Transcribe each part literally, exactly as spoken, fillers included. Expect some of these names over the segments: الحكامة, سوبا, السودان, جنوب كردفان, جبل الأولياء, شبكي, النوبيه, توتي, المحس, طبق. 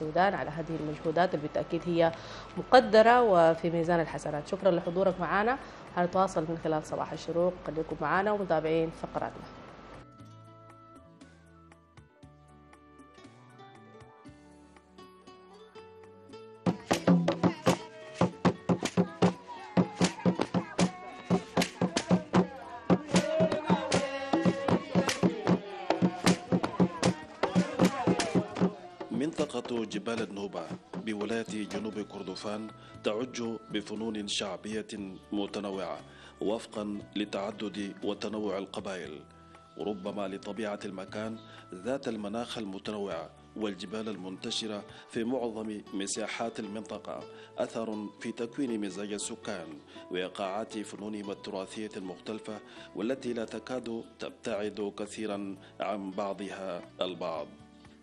السودان على هذه المجهودات اللي بالتأكيد هي مقدرة وفي ميزان الحسنات. شكرا لحضورك معنا، هنتواصل من خلال صباح الشروق، خليكم معنا ومتابعين فقراتنا. جبال النوبة بولاية جنوب كردفان تعج بفنون شعبية متنوعة وفقا لتعدد وتنوع القبائل، وربما لطبيعة المكان ذات المناخ المتنوع والجبال المنتشرة في معظم مساحات المنطقة أثر في تكوين مزاج السكان وإيقاعات فنونهم التراثية المختلفة والتي لا تكاد تبتعد كثيرا عن بعضها البعض.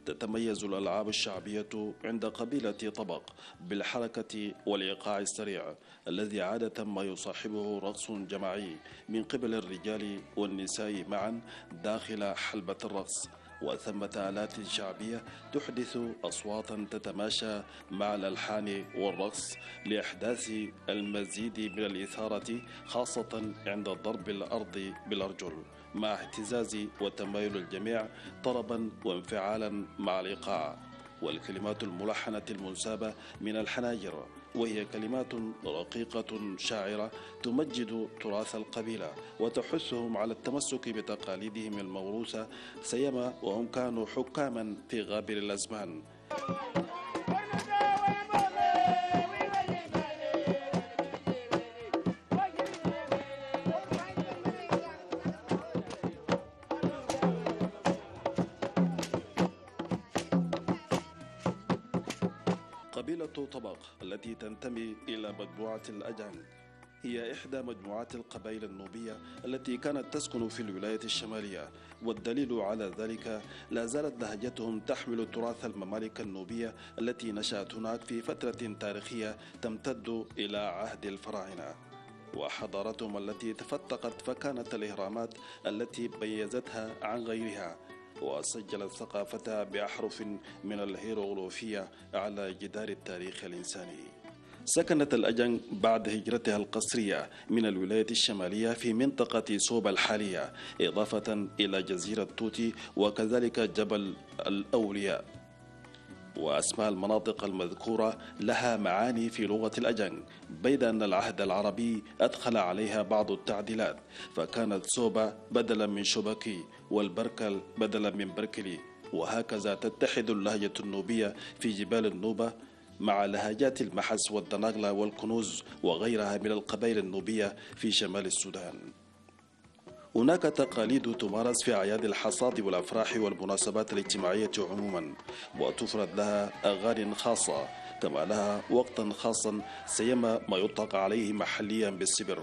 تتميز الألعاب الشعبية عند قبيلة طبق بالحركة والإيقاع السريع الذي عادة ما يصاحبه رقص جماعي من قبل الرجال والنساء معا داخل حلبة الرقص، وثمة آلات شعبية تحدث أصواتا تتماشى مع الألحان والرقص لإحداث المزيد من الإثارة خاصة عند ضرب الأرض بالأرجل، مع اهتزاز وتمايل الجميع طربا وانفعالا مع الإيقاع. والكلمات الملحنة المنسابة من الحناجر وهي كلمات رقيقة شاعرة تمجد تراث القبيلة وتحثهم على التمسك بتقاليدهم الموروثة سيما وهم كانوا حكاما في غابر الأزمان. طبق التي تنتمي إلى مجموعة الأجان هي إحدى مجموعات القبائل النوبية التي كانت تسكن في الولاية الشمالية، والدليل على ذلك لا زالت لهجتهم تحمل تراث الممالك النوبية التي نشأت هناك في فترة تاريخية تمتد إلى عهد الفراعنة، وحضارتهم التي تفتقت فكانت الإهرامات التي ميزتها عن غيرها وسجلت ثقافتها بأحرف من الهيروغليفية على جدار التاريخ الإنساني. سكنت الأجان بعد هجرتها القسرية من الولاية الشمالية في منطقة سوبا الحالية، إضافة إلى جزيرة توتي وكذلك جبل الأولياء، وأسماء المناطق المذكورة لها معاني في لغة الأجان، بيد أن العهد العربي أدخل عليها بعض التعديلات، فكانت سوبا بدلا من شبكي والبركل بدلا من بركلي، وهكذا تتحد اللهجة النوبية في جبال النوبة مع لهجات المحس والدناغلة والكنوز وغيرها من القبائل النوبية في شمال السودان. هناك تقاليد تمارس في أعياد الحصاد والأفراح والمناسبات الاجتماعية عموما، وتفرد لها أغاني خاصة كما لها وقتا خاصا سيما ما يطلق عليه محليا بالسبر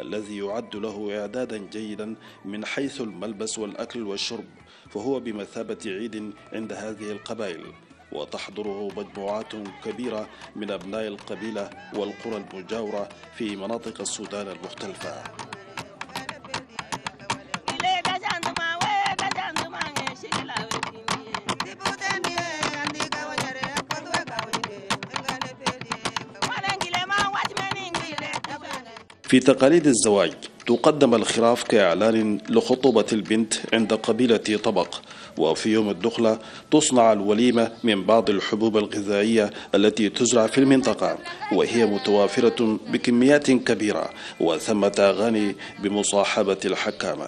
الذي يعد له إعدادا جيدا من حيث الملبس والأكل والشرب، فهو بمثابة عيد عند هذه القبائل، وتحضره مجموعات كبيرة من أبناء القبيلة والقرى المجاورة في مناطق السودان المختلفة. في تقاليد الزواج تقدم الخراف كإعلان لخطوبة البنت عند قبيلة طبق، وفي يوم الدخلة تصنع الوليمة من بعض الحبوب الغذائية التي تزرع في المنطقة وهي متوافرة بكميات كبيرة، وثمة أغاني بمصاحبة الحكامة.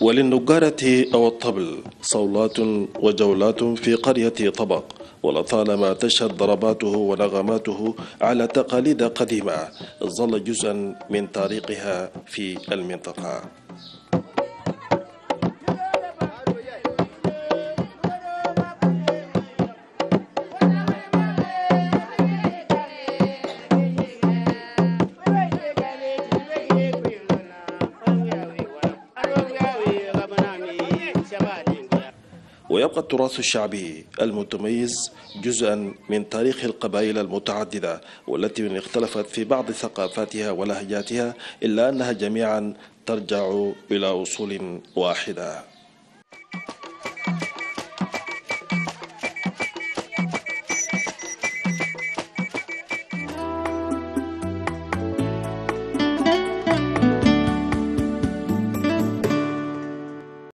وللنجارة أو الطبل صولات وجولات في قرية طبق، ولطالما تشهد ضرباته ونغماته على تقاليد قديمة ظل جزءا من تاريخها في المنطقة. ويبقى التراث الشعبي المتميز جزءا من تاريخ القبائل المتعددة والتي اختلفت في بعض ثقافاتها ولهجاتها إلا أنها جميعا ترجع إلى أصول واحدة.